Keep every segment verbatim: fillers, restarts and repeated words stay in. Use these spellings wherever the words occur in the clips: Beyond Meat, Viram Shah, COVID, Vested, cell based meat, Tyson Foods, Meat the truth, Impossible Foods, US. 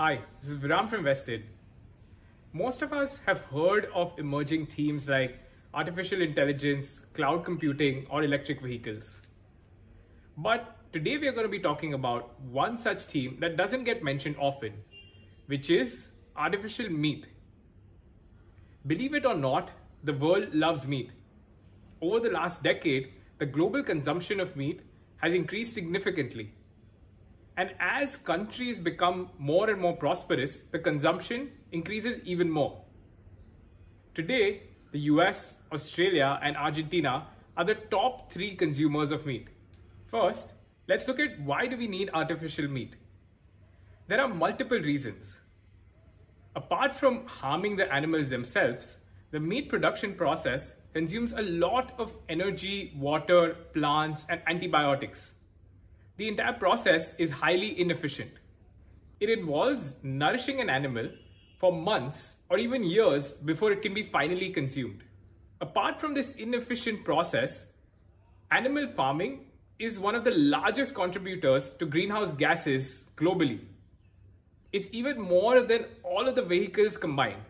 Hi, this is Viram from Vested. Most of us have heard of emerging themes like artificial intelligence, cloud computing, or electric vehicles. But today we are going to be talking about one such theme that doesn't get mentioned often, which is artificial meat. Believe it or not, the world loves meat. Over the last decade, the global consumption of meat has increased significantly. And as countries become more and more prosperous, the consumption increases even more. Today, the U S, Australia, and Argentina are the top three consumers of meat. First, let's look at why do we need artificial meat? There are multiple reasons. Apart from harming the animals themselves, the meat production process consumes a lot of energy, water, plants, and antibiotics. The entire process is highly inefficient. It involves nourishing an animal for months or even years before it can be finally consumed. Apart from this inefficient process, animal farming is one of the largest contributors to greenhouse gases globally. It's even more than all of the vehicles combined.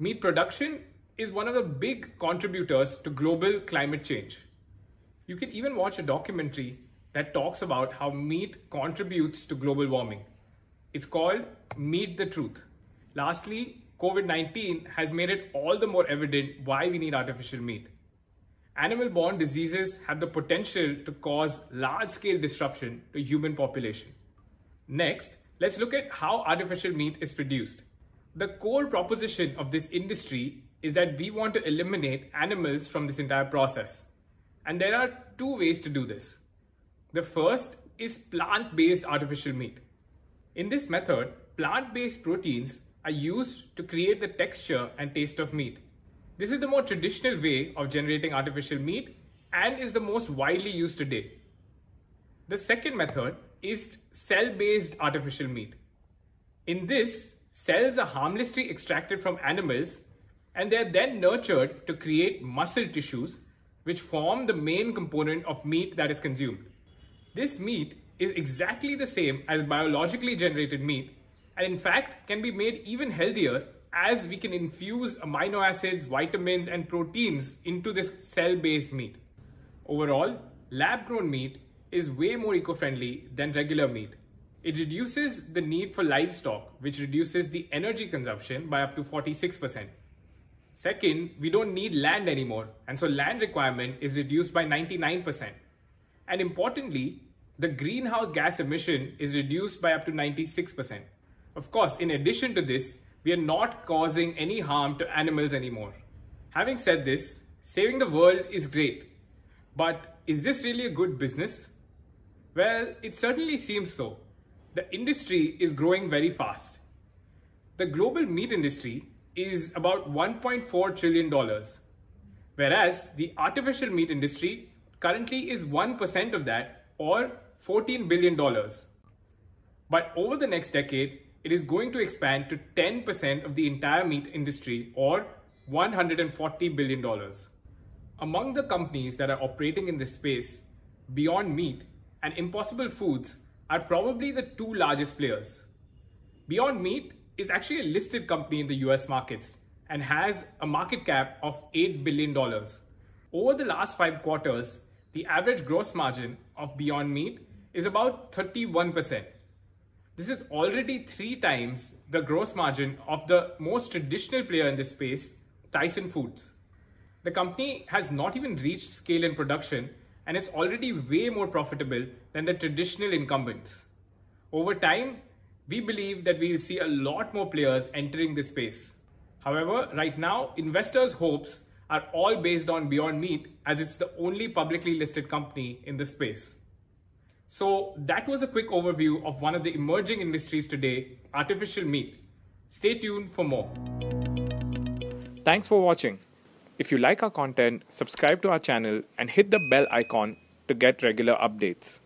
Meat production is one of the big contributors to global climate change. You can even watch a documentary that talks about how meat contributes to global warming. It's called Meat the Truth. Lastly, COVID nineteen has made it all the more evident why we need artificial meat. Animal-borne diseases have the potential to cause large-scale disruption to human population. Next, let's look at how artificial meat is produced. The core proposition of this industry is that we want to eliminate animals from this entire process. And there are two ways to do this. The first is plant-based artificial meat. In this method, plant-based proteins are used to create the texture and taste of meat. This is the more traditional way of generating artificial meat and is the most widely used today. The second method is cell-based artificial meat. In this, cells are harmlessly extracted from animals and they are then nurtured to create muscle tissues, which form the main component of meat that is consumed. This meat is exactly the same as biologically generated meat and in fact can be made even healthier as we can infuse amino acids, vitamins and proteins into this cell-based meat. Overall, lab-grown meat is way more eco-friendly than regular meat. It reduces the need for livestock, which reduces the energy consumption by up to forty-six percent. Second, we don't need land anymore, and so land requirement is reduced by ninety-nine percent. And importantly, the greenhouse gas emission is reduced by up to ninety-six percent. Of course, in addition to this, we are not causing any harm to animals anymore. Having said this, saving the world is great, but is this really a good business? Well, it certainly seems so. The industry is growing very fast. The global meat industry is about one point four trillion dollars, whereas the artificial meat industry currently is one percent of that, or fourteen billion dollars. But over the next decade, it is going to expand to ten percent of the entire meat industry, or one hundred forty billion dollars. Among the companies that are operating in this space, Beyond Meat and Impossible Foods are probably the two largest players. Beyond Meat is actually a listed company in the U S markets and has a market cap of eight billion dollars. Over the last five quarters, the average gross margin of Beyond Meat is about thirty-one percent. This is already three times the gross margin of the most traditional player in this space, Tyson Foods. The company has not even reached scale in production and is already way more profitable than the traditional incumbents. Over time, we believe that we will see a lot more players entering this space. However, right now, investors' hopes are all based on Beyond Meat as it's the only publicly listed company in this space. So that was a quick overview of one of the emerging industries today, artificial meat. Stay tuned for more. Thanks for watching. If you like our content, subscribe to our channel and hit the bell icon to get regular updates.